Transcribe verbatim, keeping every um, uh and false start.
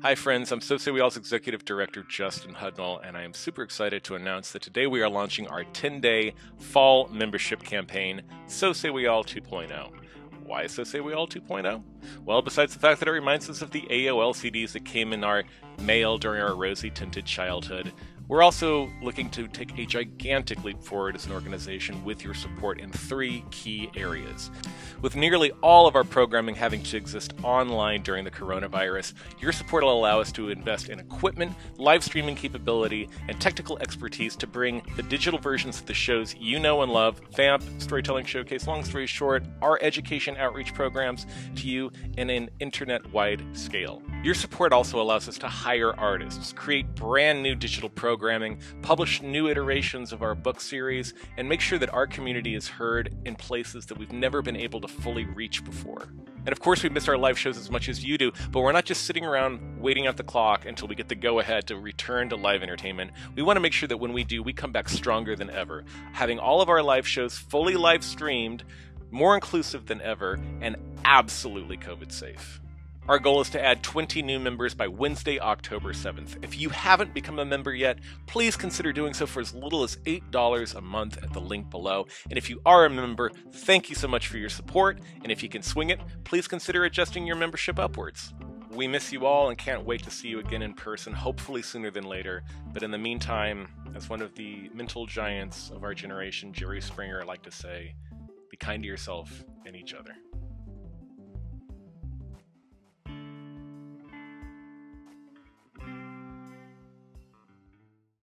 Hi friends, I'm So Say We All's Executive Director, Justin Hudnall, and I am super excited to announce that today we are launching our ten-day fall membership campaign, So Say We All two point oh. Why So Say We All two point oh? Well, besides the fact that it reminds us of the A O L C Ds that came in our mail during our rosy-tinted childhood, we're also looking to take a gigantic leap forward as an organization with your support in three key areas. With nearly all of our programming having to exist online during the coronavirus, your support will allow us to invest in equipment, live streaming capability, and technical expertise to bring the digital versions of the shows you know and love, VAMP, Storytelling Showcase, Long Story Short, our education outreach programs, to you in an internet-wide scale. Your support also allows us to hire artists, create brand new digital programs, Programming, publish new iterations of our book series, and make sure that our community is heard in places that we've never been able to fully reach before. And of course we miss our live shows as much as you do, but we're not just sitting around waiting out the clock until we get the go-ahead to return to live entertainment. We want to make sure that when we do, we come back stronger than ever. Having all of our live shows fully live streamed, more inclusive than ever, and absolutely COVID safe. Our goal is to add twenty new members by Wednesday, October seventh. If you haven't become a member yet, please consider doing so for as little as eight dollars a month at the link below. And if you are a member, thank you so much for your support. And if you can swing it, please consider adjusting your membership upwards. We miss you all and can't wait to see you again in person, hopefully sooner than later. But in the meantime, as one of the mental giants of our generation, Jerry Springer, liked to say, be kind to yourself and each other.